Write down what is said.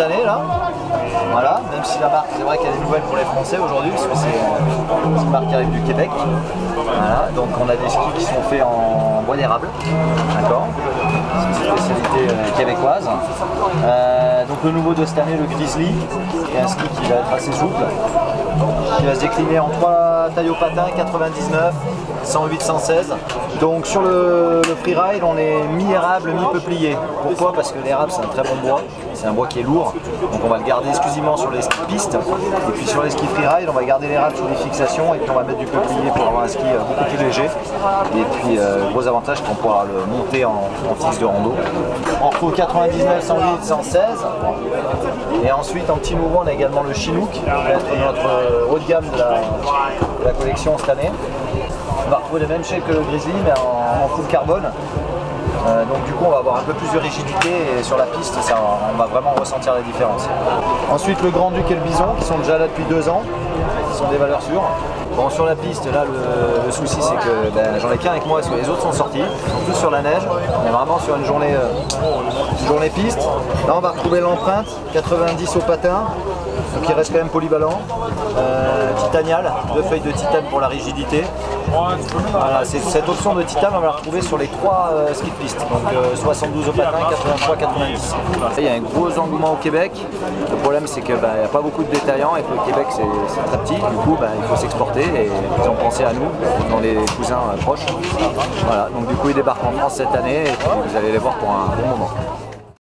cette année là. Voilà, même si la marque, c'est vrai qu'elle est nouvelle pour les Français aujourd'hui, parce que c'est une marque qui arrive du Québec. Voilà, donc on a des skis qui sont faits en bois d'érable, d'accord, c'est une spécialité québécoise. Donc le nouveau de cette année, le Grizzly, qui est un ski qui va être assez souple, qui va se décliner en 3 tailles au patin, 99, 108, 116. Donc sur le freeride, on est mi-érable, mi-peuplier. Pourquoi? Parce que l'érable c'est un très bon bois, c'est un bois qui est lourd, donc on va le garder exclusivement sur les skis pistes, et puis sur les skis freeride, on va garder l'érable sur les fixations, et puis on va mettre du peuplier pour avoir un ski beaucoup plus léger. Et puis gros avantage, c'est qu'on pourra le monter en fixe de rando. On retrouve 99, 108, 116. Et ensuite, en petit mouvement, on a également le Chinook, qui va être notre haut de gamme de la collection cette année. On va retrouver le même shape que le Grizzly, mais en full carbone. Donc du coup, on va avoir un peu plus de rigidité et sur la piste, ça, on va vraiment ressentir la différence. Ensuite, le Grand Duc et le Bison, qui sont déjà là depuis 2 ans, qui sont des valeurs sûres. Bon, sur la piste, là, le souci, c'est que j'en ai qu'un avec moi, parce que les autres sont sortis. Ils sont tous sur la neige. On est vraiment sur une journée piste. Là, on va retrouver l'empreinte, 90 au patin, donc il reste quand même polyvalent. Titanal, 2 feuilles de titane pour la rigidité. Voilà, cette option de titane, on va la retrouver sur les 3 skis de piste. Donc 72 au patin, 83, 90. Il y a un gros engouement au Québec. Le problème, c'est qu'il n'y a pas beaucoup de détaillants et que le Québec, c'est très petit. Du coup, il faut s'exporter. Et ils ont pensé à nous, dans les cousins proches. Voilà, donc du coup ils débarquent en France cette année et vous allez les voir pour un bon moment.